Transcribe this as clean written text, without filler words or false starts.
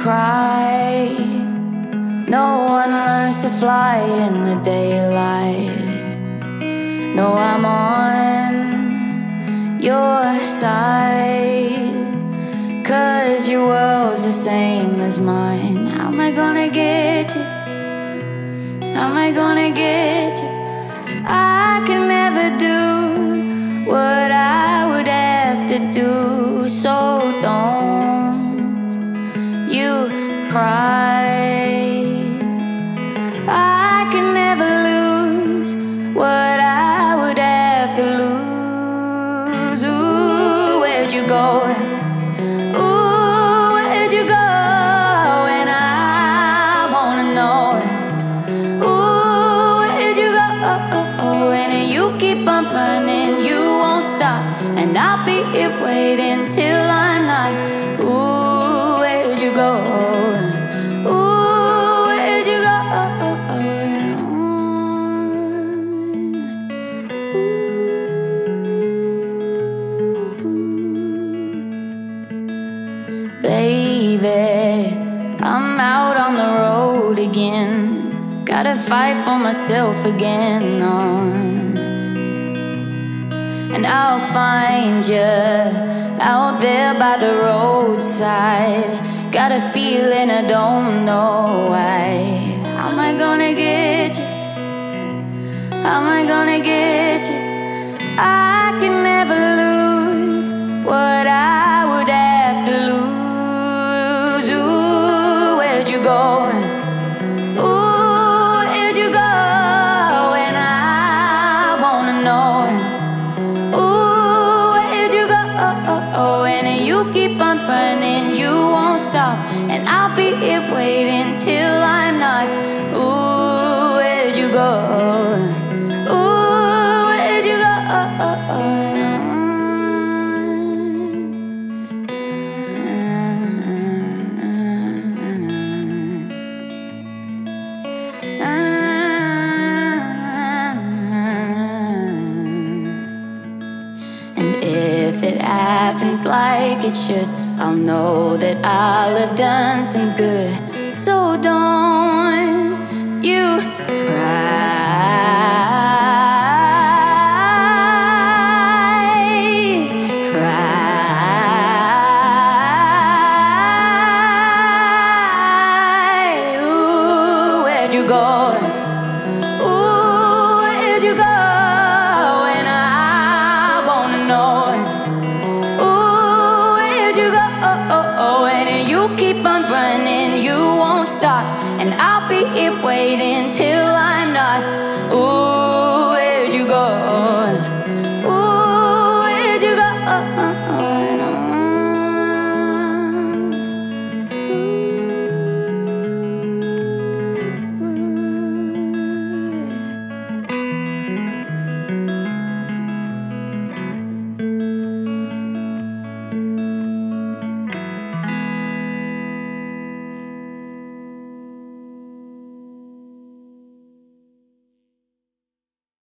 cry. No one learns to fly in the daylight. No, I'm on your side, 'cause your world's the same as mine. How am I gonna get you? How am I gonna get you? I can never do what I would have to do, so don't you cry. I can never lose what I would have to lose. Ooh, where'd you go? Ooh, where'd you go? And I wanna know. Ooh, where'd you go? You keep on burning, you won't stop, and I'll be here waiting till I'm not. Ooh, where'd you go? Ooh, where'd you go? Ooh. Baby, I'm out on the road again. Gotta fight for myself again, and I'll find you out there by the roadside. Got a feeling I don't know why. How am I gonna get you? How am I gonna get you? I can never lose what I would have to lose. Ooh, where'd you go? Ooh, where'd you go? And I wanna know. Keep on burning, you won't stop, and I'll be here waiting till I'm not. Ooh, where'd you go? Ooh, where'd you go? If it happens like it should, I'll know that I'll have done some good. So don't you cry. Ooh, where'd you go? Ooh, where'd you go? And I wanna know. You keep on burning, you won't stop, and I'll be here waiting till I'm not. Ooh.